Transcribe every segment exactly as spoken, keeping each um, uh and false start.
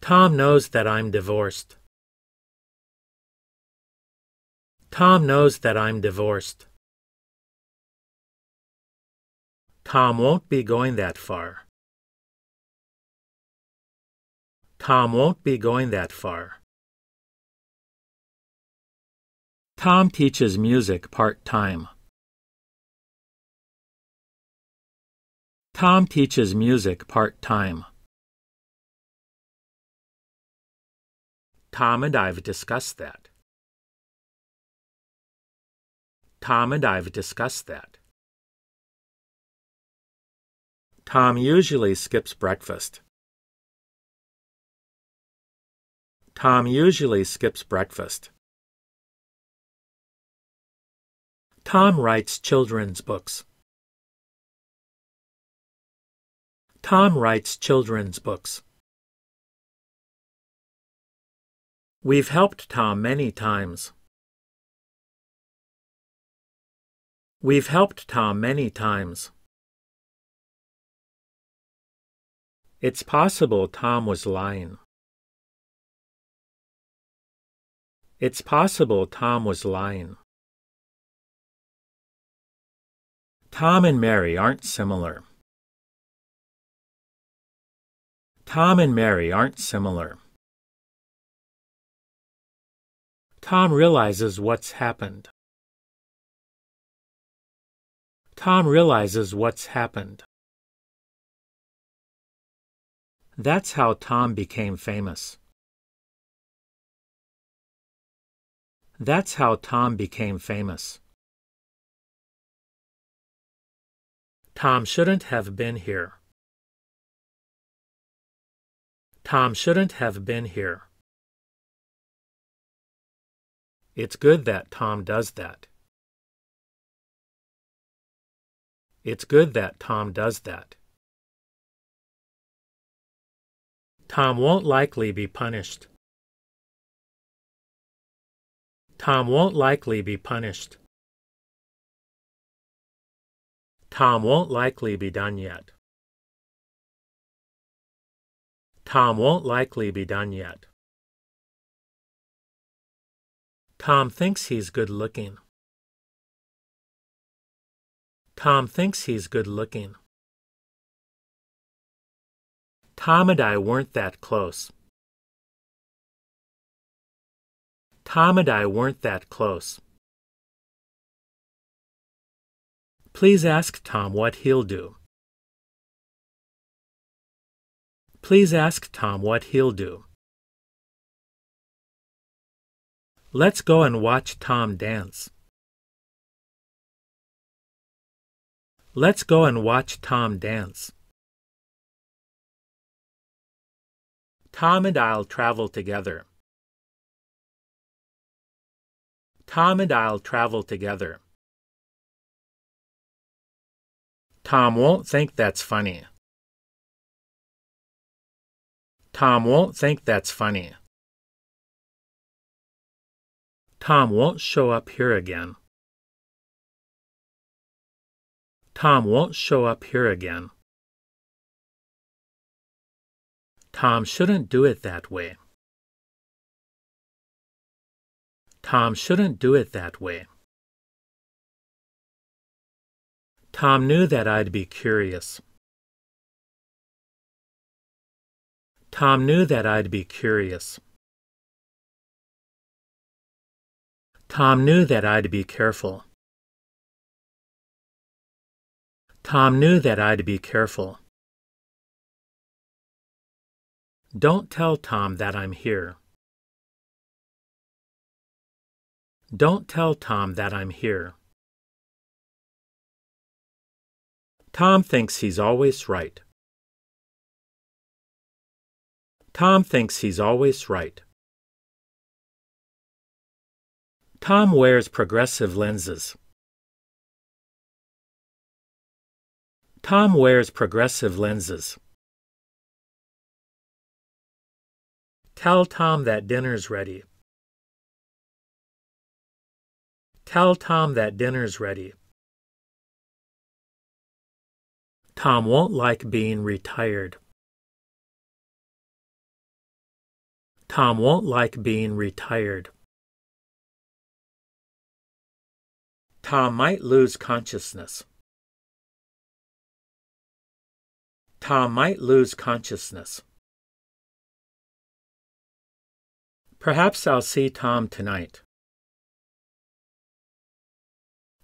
Tom knows that I'm divorced. Tom knows that I'm divorced. Tom won't be going that far. Tom won't be going that far. Tom teaches music part-time. Tom teaches music part-time. Tom and I've discussed that. Tom and I've discussed that. Tom usually skips breakfast. Tom usually skips breakfast. Tom writes children's books. Tom writes children's books. We've helped Tom many times. We've helped Tom many times. It's possible Tom was lying. It's possible Tom was lying. Tom and Mary aren't similar. Tom and Mary aren't similar. Tom realizes what's happened. Tom realizes what's happened. That's how Tom became famous. That's how Tom became famous. Tom shouldn't have been here. Tom shouldn't have been here. It's good that Tom does that. It's good that Tom does that. Tom won't likely be punished. Tom won't likely be punished. Tom won't likely be done yet. Tom won't likely be done yet. Tom thinks he's good-looking. Tom thinks he's good-looking. Tom and I weren't that close. Tom and I weren't that close. Please ask Tom what he'll do. Please ask Tom what he'll do. Let's go and watch Tom dance. Let's go and watch Tom dance. Tom and I'll travel together. Tom and I'll travel together. Tom won't think that's funny. Tom won't think that's funny. Tom won't show up here again. Tom won't show up here again. Tom shouldn't do it that way. Tom shouldn't do it that way. Tom knew that I'd be curious. Tom knew that I'd be curious. Tom knew that I'd be careful. Tom knew that I'd be careful. Don't tell Tom that I'm here. Don't tell Tom that I'm here. Tom thinks he's always right. Tom thinks he's always right. Tom wears progressive lenses. Tom wears progressive lenses. Tell Tom that dinner's ready. Tell Tom that dinner's ready. Tom won't like being retired. Tom won't like being retired. Tom might lose consciousness. Tom might lose consciousness. Perhaps I'll see Tom tonight.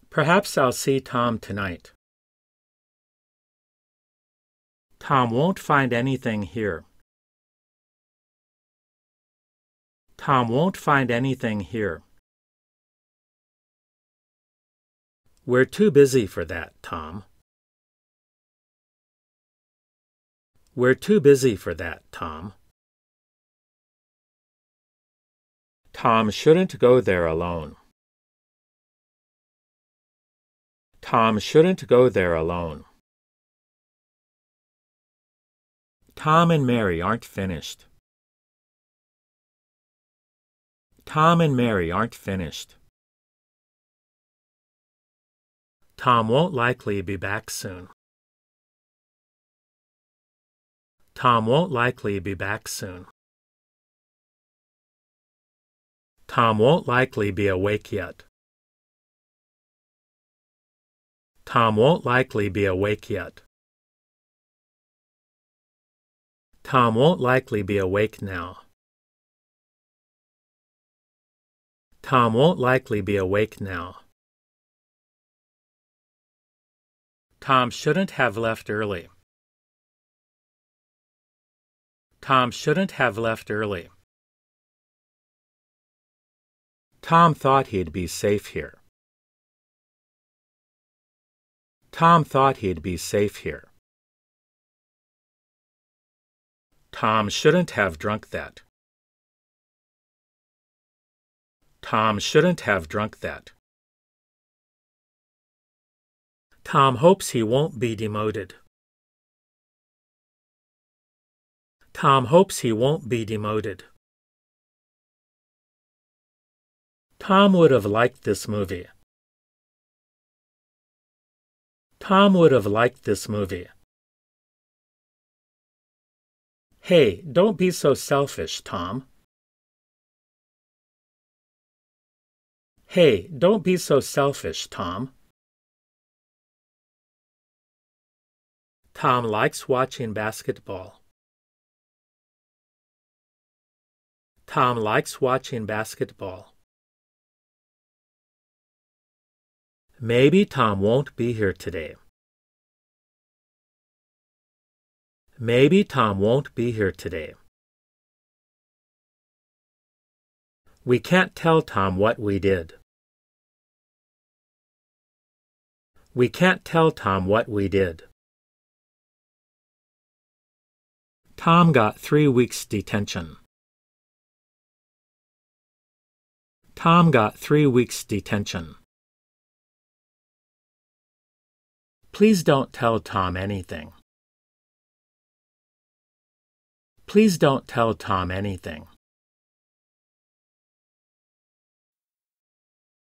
Perhaps I'll see Tom tonight. Tom won't find anything here. Tom won't find anything here. We're too busy for that, Tom. We're too busy for that, Tom. Tom shouldn't go there alone. Tom shouldn't go there alone. Tom and Mary aren't finished. Tom and Mary aren't finished. Tom won't likely be back soon. Tom won't likely be back soon. Tom won't likely be awake yet. Tom won't likely be awake yet. Tom won't likely be awake now. Tom won't likely be awake now. Tom shouldn't have left early. Tom shouldn't have left early. Tom thought he'd be safe here. Tom thought he'd be safe here. Tom shouldn't have drunk that. Tom shouldn't have drunk that. Tom hopes he won't be demoted. Tom hopes he won't be demoted. Tom would have liked this movie. Tom would have liked this movie. Hey, don't be so selfish, Tom. Hey, don't be so selfish, Tom. Tom likes watching basketball. Tom likes watching basketball. Maybe Tom won't be here today. Maybe Tom won't be here today. We can't tell Tom what we did. We can't tell Tom what we did. Tom got three weeks detention. Tom got three weeks detention. Please don't tell Tom anything. Please don't tell Tom anything.